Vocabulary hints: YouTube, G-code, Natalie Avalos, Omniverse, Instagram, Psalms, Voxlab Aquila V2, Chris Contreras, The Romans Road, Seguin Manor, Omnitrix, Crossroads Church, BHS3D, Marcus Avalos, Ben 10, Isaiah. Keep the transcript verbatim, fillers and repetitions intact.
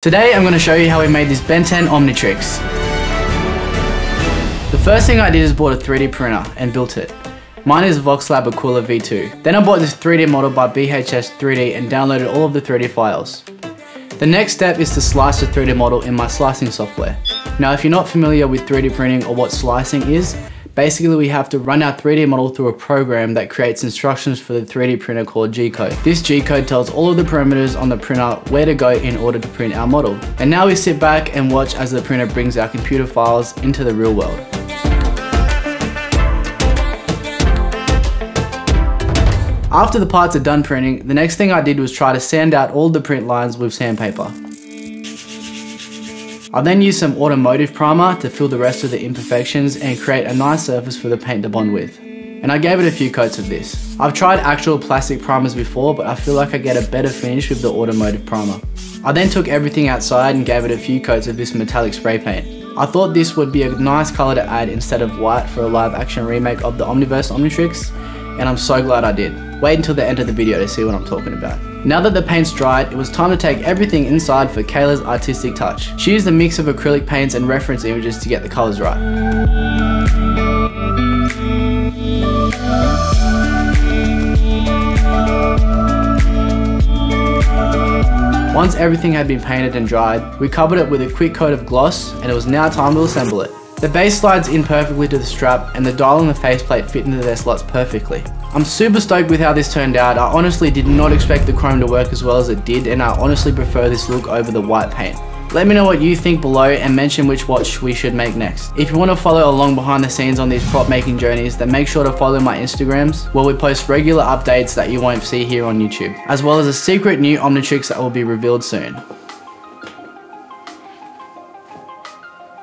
Today I'm going to show you how we made this Ben ten Omnitrix. The first thing I did is bought a three D printer and built it. Mine is Voxlab Aquila V two. Then I bought this three D model by B H S three D and downloaded all of the three D files. The next step is to slice the three D model in my slicing software. Now if you're not familiar with three D printing or what slicing is, basically we have to run our three D model through a program that creates instructions for the three D printer called G code. This G code tells all of the parameters on the printer where to go in order to print our model. And now we sit back and watch as the printer brings our computer files into the real world. After the parts are done printing, the next thing I did was try to sand out all the print lines with sandpaper. I then used some automotive primer to fill the rest of the imperfections and create a nice surface for the paint to bond with. And I gave it a few coats of this. I've tried actual plastic primers before, but I feel like I get a better finish with the automotive primer. I then took everything outside and gave it a few coats of this metallic spray paint. I thought this would be a nice colour to add instead of white for a live action remake of the Omniverse Omnitrix, and I'm so glad I did. Wait until the end of the video to see what I'm talking about. Now that the paint's dried, it was time to take everything inside for Kayla's artistic touch. She used a mix of acrylic paints and reference images to get the colours right. Once everything had been painted and dried, we covered it with a quick coat of gloss and it was now time to assemble it. The base slides in perfectly to the strap and the dial and the faceplate fit into their slots perfectly. I'm super stoked with how this turned out. I honestly did not expect the chrome to work as well as it did, and I honestly prefer this look over the white paint. Let me know what you think below and mention which watch we should make next. If you want to follow along behind the scenes on these prop making journeys, then make sure to follow my Instagrams where we post regular updates that you won't see here on YouTube, as well as a secret new Omnitrix that will be revealed soon.